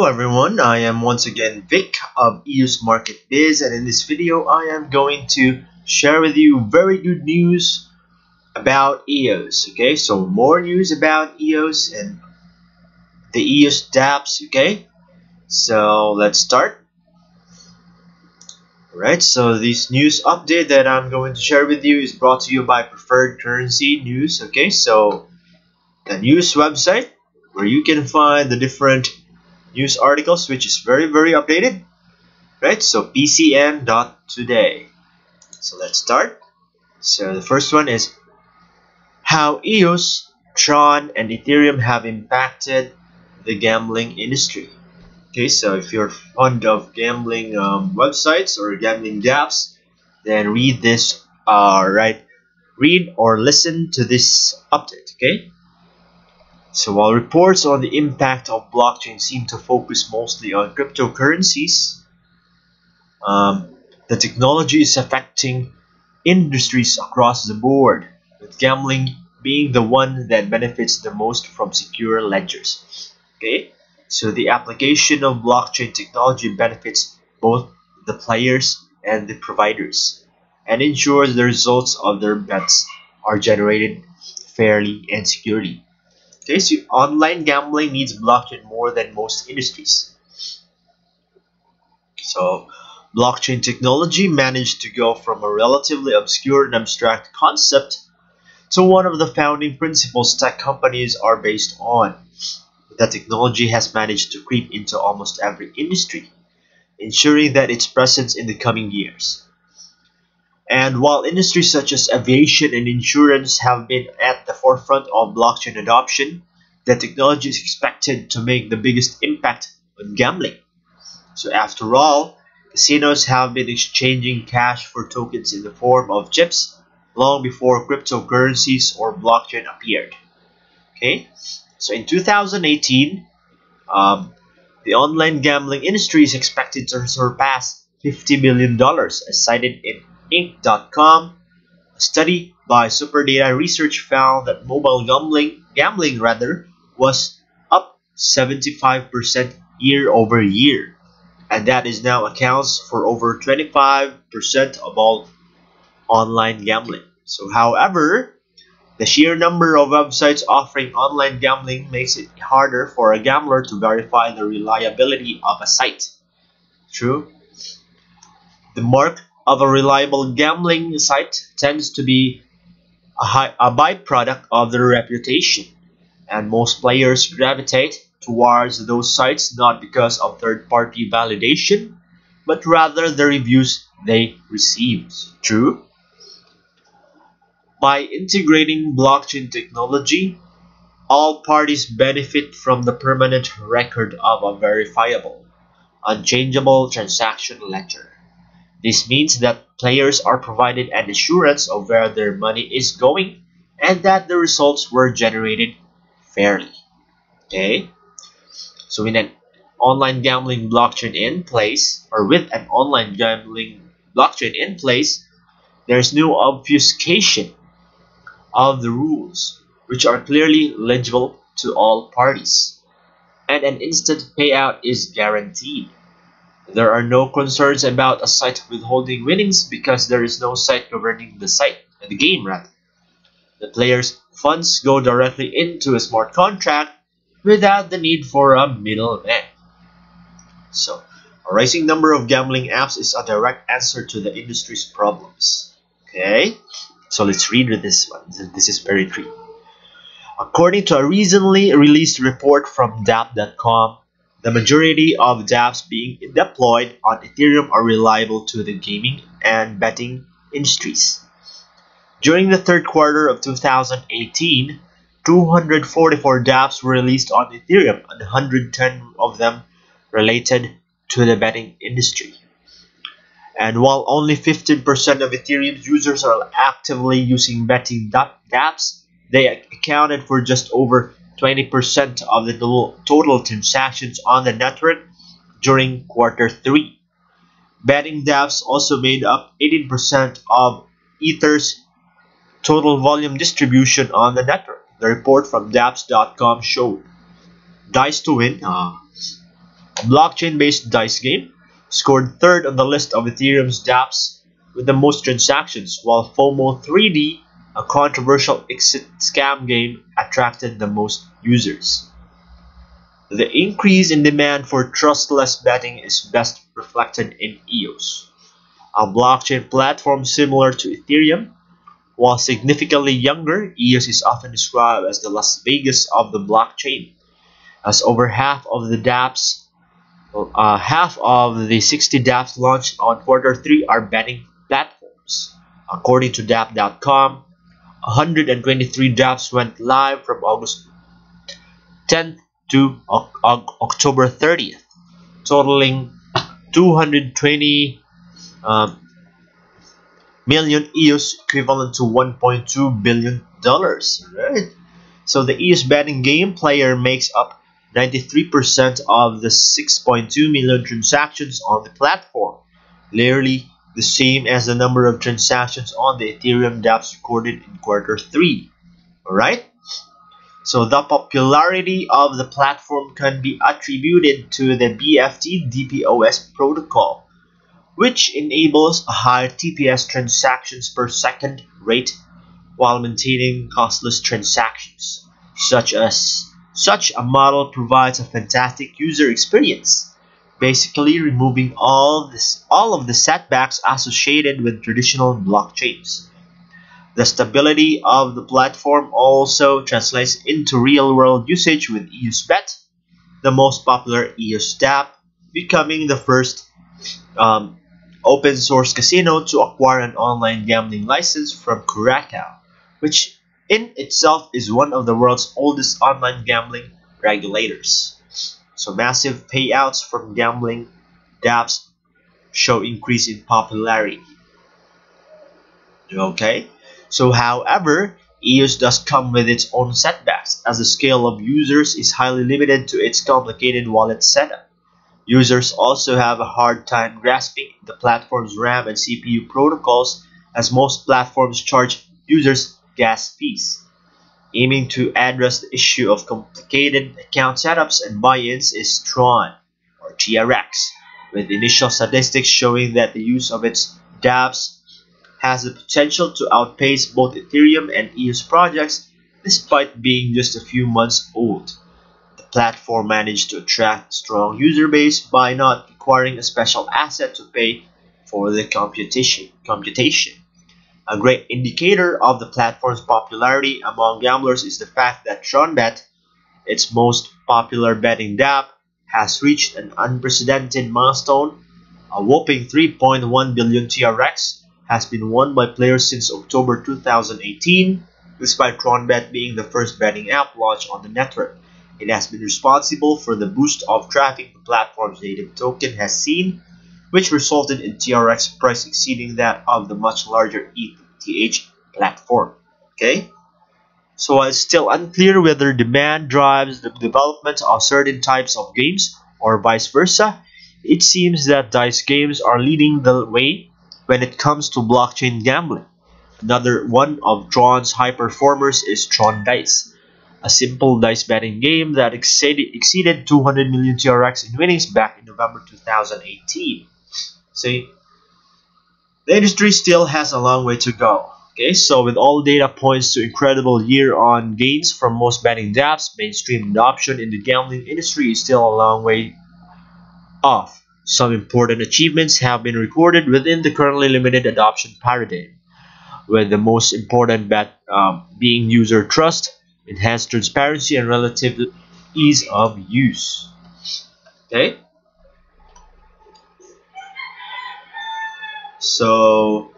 Hello everyone, I am once again Vic of EOS Market Biz, and in this video I am going to share with you very good news about EOS. Okay, so more news about EOS and the EOS dApps. Okay, so let's start. Alright, so this news update that I'm going to share with you is brought to you by Preferred Currency News. Okay, so the news website where you can find the different news articles, which is very, very updated, right? So pcn.today. So let's start. So the first one is how EOS, Tron, and Ethereum have impacted the gambling industry. Okay, so if you're fond of gambling websites or gambling dApps, then read this. Read or listen to this update. Okay. So while reports on the impact of blockchain seem to focus mostly on cryptocurrencies, the technology is affecting industries across the board, with gambling being the one that benefits the most from secure ledgers. Okay, so the application of blockchain technology benefits both the players and the providers, and ensures the results of their bets are generated fairly and securely. Okay, so online gambling needs blockchain more than most industries. So blockchain technology managed to go from a relatively obscure and abstract concept to one of the founding principles tech companies are based on. That technology has managed to creep into almost every industry, ensuring that its presence in the coming years. And while industries such as aviation and insurance have been at the forefront of blockchain adoption, the technology is expected to make the biggest impact on gambling. So after all, casinos have been exchanging cash for tokens in the form of chips long before cryptocurrencies or blockchain appeared. Okay, so in 2018, the online gambling industry is expected to surpass $50 billion, as cited in Inc.com. A study by SuperData Research found that mobile gambling was up 75% year over year, and that is now accounts for over 25% of all online gambling. So, however, the sheer number of websites offering online gambling makes it harder for a gambler to verify the reliability of a site. True. The mark of a reliable gambling site tends to be a byproduct of their reputation, and most players gravitate towards those sites not because of third-party validation, but rather the reviews they received. True. By integrating blockchain technology, all parties benefit from the permanent record of a verifiable, unchangeable transaction ledger. This means that players are provided an assurance of where their money is going and that the results were generated fairly. Okay, so in an online gambling blockchain in place, or with an online gambling blockchain in place, there's no obfuscation of the rules, which are clearly legible to all parties, and an instant payout is guaranteed. There are no concerns about a site withholding winnings because there is no site governing the game. The player's funds go directly into a smart contract without the need for a middleman. So, a rising number of gambling apps is a direct answer to the industry's problems. Okay, so let's read with this one. This is very true. According to a recently released report from Dapp.com, the majority of dApps being deployed on Ethereum are reliable to the gaming and betting industries. During the third quarter of 2018, 244 dApps were released on Ethereum, and 110 of them related to the betting industry. And while only 15% of Ethereum's users are actively using betting dApps, they accounted for just over 20% of the total transactions on the network during quarter 3. Betting dApps also made up 18% of Ether's total volume distribution on the network, the report from Dapp.com showed. Dice to Win blockchain-based dice game, scored third on the list of Ethereum's dApps with the most transactions, while FOMO 3D, a controversial exit scam game, attracted the most users. The increase in demand for trustless betting is best reflected in EOS, a blockchain platform similar to Ethereum. While significantly younger, EOS is often described as the Las Vegas of the blockchain, as over half of the dApps, half of the 60 dApps launched on Q3 are betting platforms. According to Dapp.com, 123 dApps went live from August 10th to October 30th, totaling 220 million EOS, equivalent to $1.2 billion. Right? So the EOS betting game player makes up 93% of the 6.2 million transactions on the platform, nearly the same as the number of transactions on the Ethereum dApps recorded in Q3. Alright? So the popularity of the platform can be attributed to the BFT DPoS protocol, which enables a high TPS transactions per second rate while maintaining costless transactions. Such a model provides a fantastic user experience, basically removing all of the setbacks associated with traditional blockchains. The stability of the platform also translates into real-world usage, with EosBet, the most popular EOS dApp, becoming the first open-source casino to acquire an online gambling license from Curacao, which in itself is one of the world's oldest online gambling regulators. So massive payouts from gambling dApps show increase in popularity. Okay, so however, EOS does come with its own setbacks, as the scale of users is highly limited to its complicated wallet setup. Users also have a hard time grasping the platform's RAM and CPU protocols, as most platforms charge users gas fees. Aiming to address the issue of complicated account setups and buy-ins is Tron, or TRX, with initial statistics showing that the use of its dApps has the potential to outpace both Ethereum and EOS projects, despite being just a few months old. The platform managed to attract a strong user base by not requiring a special asset to pay for the computation. A great indicator of the platform's popularity among gamblers is the fact that TronBet, its most popular betting dApp, has reached an unprecedented milestone. A whopping 3.1 billion TRX has been won by players since October 2018. Despite TronBet being the first betting app launched on the network, it has been responsible for the boost of traffic the platform's native token has seen, which resulted in TRX price exceeding that of the much larger ETH platform. Okay, so while it's still unclear whether demand drives the development of certain types of games or vice versa, it seems that dice games are leading the way when it comes to blockchain gambling. Another one of Tron's high performers is Tron Dice, a simple dice betting game that exceeded 200 million TRX in winnings back in November 2018. See, the industry still has a long way to go. Okay, so with all data points to incredible year-on gains from most betting dApps, mainstream adoption in the gambling industry is still a long way off. Some important achievements have been recorded within the currently limited adoption paradigm, with the most important being user trust, enhanced transparency, and relative ease of use. Okay, so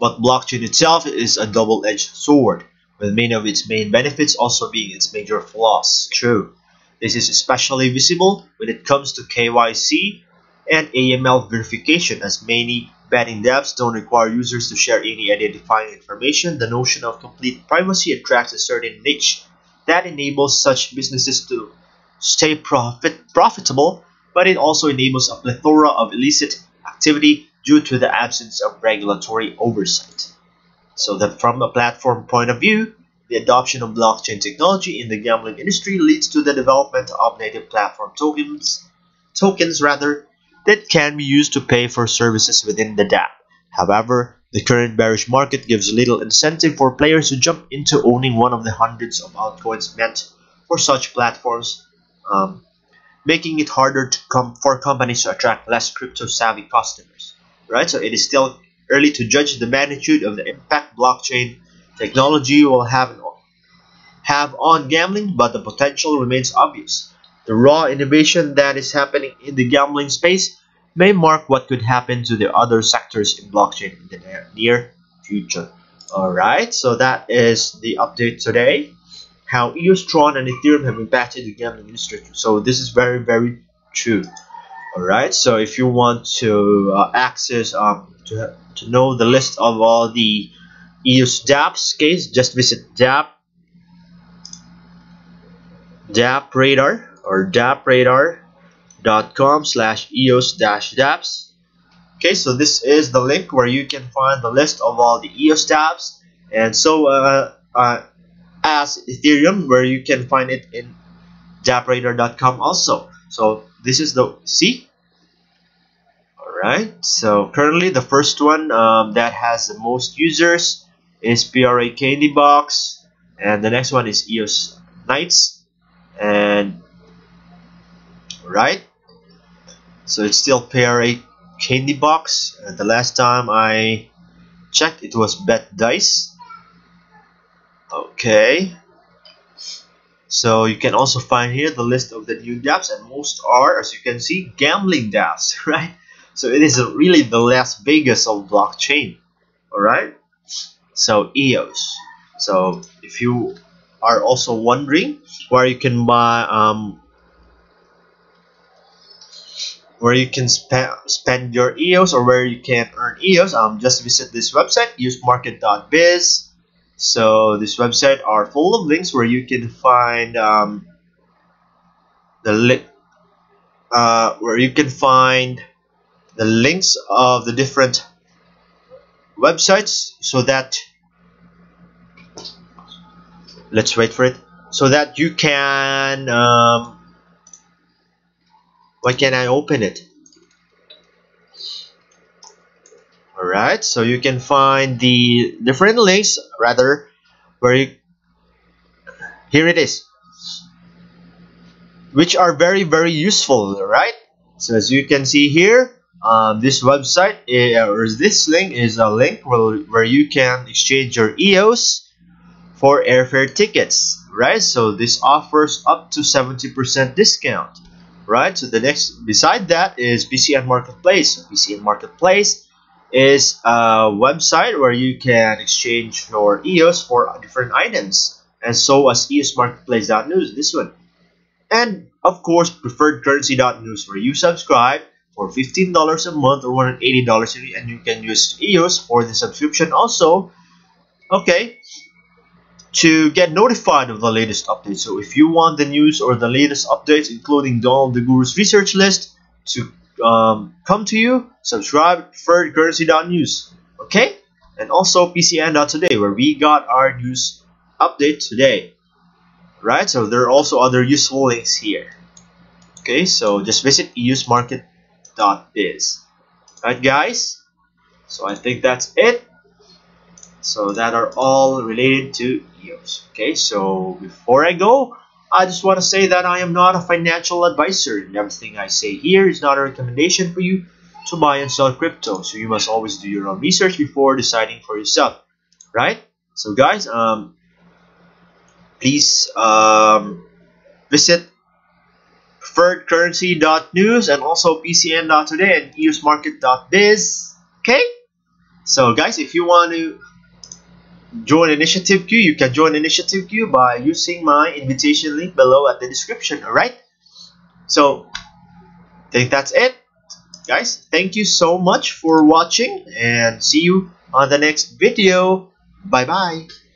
but blockchain itself is a double-edged sword, with many of its main benefits also being its major flaws. True, this is especially visible when it comes to KYC and AML verification, as many betting dApps don't require users to share any identifying information. The notion of complete privacy attracts a certain niche that enables such businesses to stay profitable, but it also enables a plethora of illicit activity due to the absence of regulatory oversight. So that from a platform point of view, The adoption of blockchain technology in the gambling industry leads to the development of native platform tokens that can be used to pay for services within the dApp. However, the current bearish market gives little incentive for players to jump into owning one of the hundreds of altcoins meant for such platforms, making it harder for companies to attract less crypto-savvy customers. Right? So it is still early to judge the magnitude of the impact blockchain technology will have on gambling, but the potential remains obvious. The raw innovation that is happening in the gambling space may mark what could happen to the other sectors in blockchain in the near future. Alright, so that is the update today. How EOS, Tron, and Ethereum have impacted the gambling industry. So this is very, very true. Alright, so if you want to access, to know the list of all the EOS dApps case, just visit DappRadar or DappRadar.com/EOS-dApps. Okay, so this is the link where you can find the list of all the EOS dApps, and so as Ethereum, where you can find it in DappRadar.com also. So this is the C. Alright, so currently the first one that has the most users is PRA Candy Box, and the next one is EOS Knights, and right, so it's still PRA Candy Box. The last time I checked, it was Bet Dice. Okay, so you can also find here the list of the new dApps, and most are, as you can see, gambling dApps, right? So it is really the Las Vegas of blockchain. All right, so EOS. So if you are also wondering where you can buy where you can spend your EOS, or where you can earn EOS, just visit this website, EosMarket.biz. So this website are full of links where you can find the links of the different websites, so that let's wait for it, so that you can why can't I open it? Alright, so you can find the different links, rather, where you, here it is, which are very, very useful, right? So as you can see here, this website, or this link is a link where you can exchange your EOS for airfare tickets, right? So this offers up to 70% discount. Right, so the next beside that is BCN Marketplace. So BCN Marketplace is a website where you can exchange your EOS for different items, and so as EOSMarketplace.news, this one, and of course Preferred Currency.news, where you subscribe for $15 a month or $180, and you can use EOS for the subscription also. Okay, to get notified of the latest updates. So if you want the news or the latest updates, including Donald the Guru's research list, to come to you, subscribe preferredcurrency.news. Okay, and also PCN.today, where we got our news update today. Right, so there are also other useful links here. Okay, so just visit eosmarket.biz. Alright guys, so I think that's it. So that are all related to EOS. Okay, so before I go, I just want to say that I am not a financial advisor, and everything I say here is not a recommendation for you to buy and sell crypto. So you must always do your own research before deciding for yourself, right? So guys, please visit preferredcurrency.news and also pcn.today and eosmarket.biz. Okay, so guys, if you want to join Initiative Q, you can join Initiative Q by using my invitation link below at the description. Alright, so I think that's it guys. Thank you so much for watching, and see you on the next video. Bye bye.